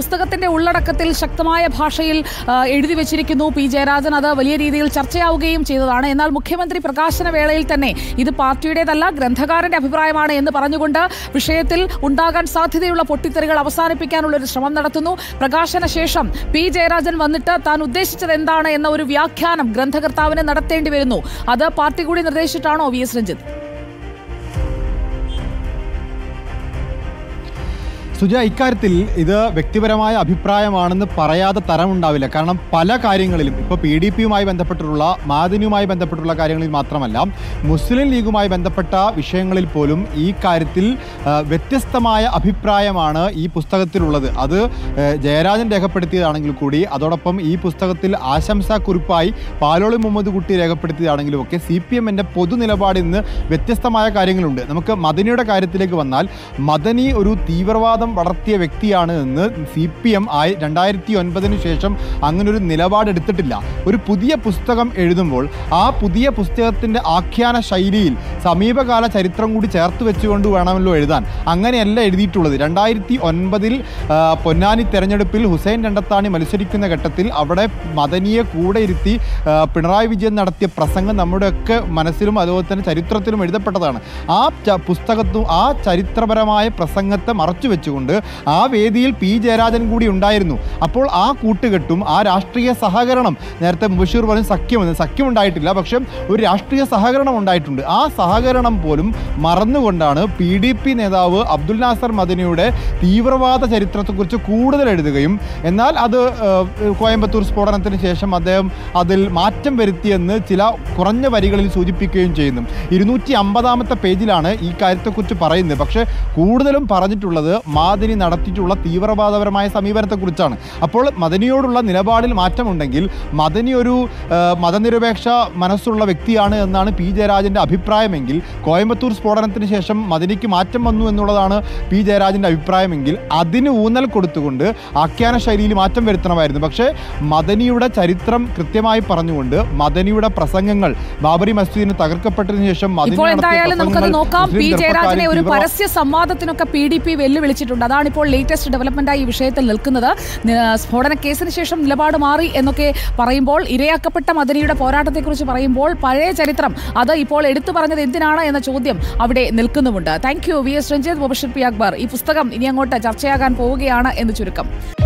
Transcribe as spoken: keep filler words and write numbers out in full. പുസ്തകത്തിന്റെ ഉള്ളടക്കത്തിൽ ശക്തമായ ഭാഷയിൽ എഴുതി വെച്ചിരിക്കുന്നു പി ജയരാജൻ. അത് വലിയ രീതിയിൽ ചർച്ചയാവുകയും ചെയ്തതാണ്. എന്നാൽ മുഖ്യമന്ത്രി പ്രകാശന വേളയിൽ തന്നെ ഇത് പാർട്ടിയുടേതല്ല, ഗ്രന്ഥകാരന്റെ അഭിപ്രായമാണ് എന്ന് പറഞ്ഞുകൊണ്ട് വിഷയത്തിൽ ഉണ്ടാകാൻ സാധ്യതയുള്ള പൊട്ടിത്തെറികൾ അവസാനിപ്പിക്കാനുള്ള ഒരു ശ്രമം നടത്തുന്നു. പ്രകാശന ശേഷം പി ജയരാജൻ വന്നിട്ട് താൻ ഉദ്ദേശിച്ചത് എന്താണ് എന്ന ഒരു വ്യാഖ്യാനം ഗ്രന്ഥകർത്താവിന് നടത്തേണ്ടി വരുന്നു. അത് പാർട്ടി കൂടി നിർദ്ദേശിച്ചിട്ടാണോ വി എസ് രഞ്ജിത്ത്? സുജ, ഇക്കാര്യത്തിൽ ഇത് വ്യക്തിപരമായ അഭിപ്രായമാണെന്ന് പറയാതെ തരമുണ്ടാവില്ല. കാരണം പല കാര്യങ്ങളിലും ഇപ്പോൾ പി ഡി പിയുമായി ബന്ധപ്പെട്ടിട്ടുള്ള, മാദിനിയുമായി ബന്ധപ്പെട്ടുള്ള കാര്യങ്ങളിൽ മാത്രമല്ല, മുസ്ലിം ലീഗുമായി ബന്ധപ്പെട്ട വിഷയങ്ങളിൽ പോലും ഈ കാര്യത്തിൽ വ്യത്യസ്തമായ അഭിപ്രായമാണ് ഈ പുസ്തകത്തിലുള്ളത്. അത് ജയരാജൻ രേഖപ്പെടുത്തിയതാണെങ്കിൽ കൂടി, അതോടൊപ്പം ഈ പുസ്തകത്തിൽ ആശംസാക്കുറിപ്പായി പാലോളി മുഹമ്മദ് കുട്ടി രേഖപ്പെടുത്തിയതാണെങ്കിലും ഒക്കെ സി പി എമ്മിൻ്റെ പൊതു നിലപാടിൽ നിന്ന് വ്യത്യസ്തമായ കാര്യങ്ങളുണ്ട്. നമുക്ക് മദനിയുടെ കാര്യത്തിലേക്ക് വന്നാൽ, മദനി ഒരു തീവ്രവാദം വളർത്തിയ വ്യക്തിയാണ് എന്ന് സി പി എം ആയി രണ്ടായിരത്തി ഒൻപതിനു ശേഷം അങ്ങനൊരു നിലപാടെടുത്തിട്ടില്ല. ഒരു പുതിയ പുസ്തകം എഴുതുമ്പോൾ ആ പുതിയ പുസ്തകത്തിൻ്റെ ആഖ്യാന ശൈലിയിൽ സമീപകാല ചരിത്രം കൂടി ചേർത്ത് വെച്ചുകൊണ്ട് വേണമല്ലോ എഴുതാൻ. അങ്ങനെയല്ല എഴുതിയിട്ടുള്ളത്. രണ്ടായിരത്തി ഒൻപതിൽ പൊന്നാനി തെരഞ്ഞെടുപ്പിൽ ഹുസൈൻ രണ്ടത്താണി മത്സരിക്കുന്ന ഘട്ടത്തിൽ അവിടെ മദനിയെ കൂടെ ഇരുത്തി പിണറായി വിജയൻ നടത്തിയ പ്രസംഗം നമ്മുടെയൊക്കെ മനസ്സിലും അതുപോലെ തന്നെ ചരിത്രത്തിലും എഴുതപ്പെട്ടതാണ്. ആ പുസ്തകത്തും ആ ചരിത്രപരമായ പ്രസംഗത്തെ മറച്ചു വെച്ചുകൊണ്ട് ആ വേദിയിൽ പി ജയരാജൻ കൂടി ഉണ്ടായിരുന്നു. അപ്പോൾ ആ കൂട്ടുകെട്ടും ആ രാഷ്ട്രീയ സഹകരണം, നേരത്തെ മുബഷീർ പറഞ്ഞു സഖ്യമെന്ന്, സഖ്യം ഉണ്ടായിട്ടില്ല, പക്ഷേ ഒരു രാഷ്ട്രീയ സഹകരണം ഉണ്ടായിട്ടുണ്ട്. ആ സഹകരണം പോലും മറന്നുകൊണ്ടാണ് പി ഡി പി നേതാവ് അബ്ദുൽ നാസർ മദനിയുടെ തീവ്രവാദ ചരിത്രത്തെക്കുറിച്ച് കൂടുതൽ എഴുതുകയും, എന്നാൽ അത് കോയമ്പത്തൂർ സ്ഫോടനത്തിന് ശേഷം അദ്ദേഹം അതിൽ മാറ്റം വരുത്തിയെന്ന് ചില കുറഞ്ഞ വരികളിൽ സൂചിപ്പിക്കുകയും ചെയ്യുന്നു. ഇരുന്നൂറ്റി അമ്പതാമത്തെ പേജിലാണ് ഈ കാര്യത്തെക്കുറിച്ച് പറയുന്നത്. പക്ഷേ കൂടുതലും പറഞ്ഞിട്ടുള്ളത് മദനി നടത്തിയിട്ടുള്ള തീവ്രവാദപരമായ സമീപനത്തെക്കുറിച്ചാണ്. അപ്പോൾ മദനിയോടുള്ള നിലപാടിൽ മാറ്റമുണ്ടെങ്കിൽ മദനി ഒരു മതനിരപേക്ഷ മനസ്സുള്ള വ്യക്തിയാണ് എന്നാണ് പി ജയരാജൻ്റെ അഭിപ്രായമെങ്കിൽ, കോയമ്പത്തൂർ സ്ഫോടനത്തിന് ശേഷം മദനിക്ക് മാറ്റം വന്നു എന്നുള്ളതാണ് പി ജയരാജൻ്റെ അഭിപ്രായമെങ്കിൽ, അതിന് ഊന്നൽ കൊടുത്തുകൊണ്ട് ആഖ്യാന ശൈലിയിൽ മാറ്റം വരുത്തണമായിരുന്നു. പക്ഷേ മദനിയുടെ ചരിത്രം കൃത്യമായി പറഞ്ഞുകൊണ്ട്, മദനിയുടെ പ്രസംഗങ്ങൾ ബാബറി മസ്ജിദിന് തകർക്കപ്പെട്ടതിന് ശേഷം വെല്ലുവിളിച്ചിട്ടുണ്ട്. അതാണിപ്പോൾ ലേറ്റസ്റ്റ് ഡെവലപ്മെന്റായി ഈ വിഷയത്തിൽ നിൽക്കുന്നത്. സ്ഫോടന കേസിന് ശേഷം നിലപാട് മാറി എന്നൊക്കെ പറയുമ്പോൾ, ഇരയാക്കപ്പെട്ട മദനിയുടെ പോരാട്ടത്തെക്കുറിച്ച് പറയുമ്പോൾ, പഴയ ചരിത്രം അത് ഇപ്പോൾ എടുത്തു പറഞ്ഞത് എന്തിനാണ് എന്ന ചോദ്യം അവിടെ നിൽക്കുന്നുമുണ്ട്. Thank you V S Ranjith, Mubashir P Akbar. ഈ പുസ്തകം ഇനി അങ്ങോട്ട് ചർച്ചയാകാൻ പോവുകയാണ് എന്ന് ചുരുക്കം.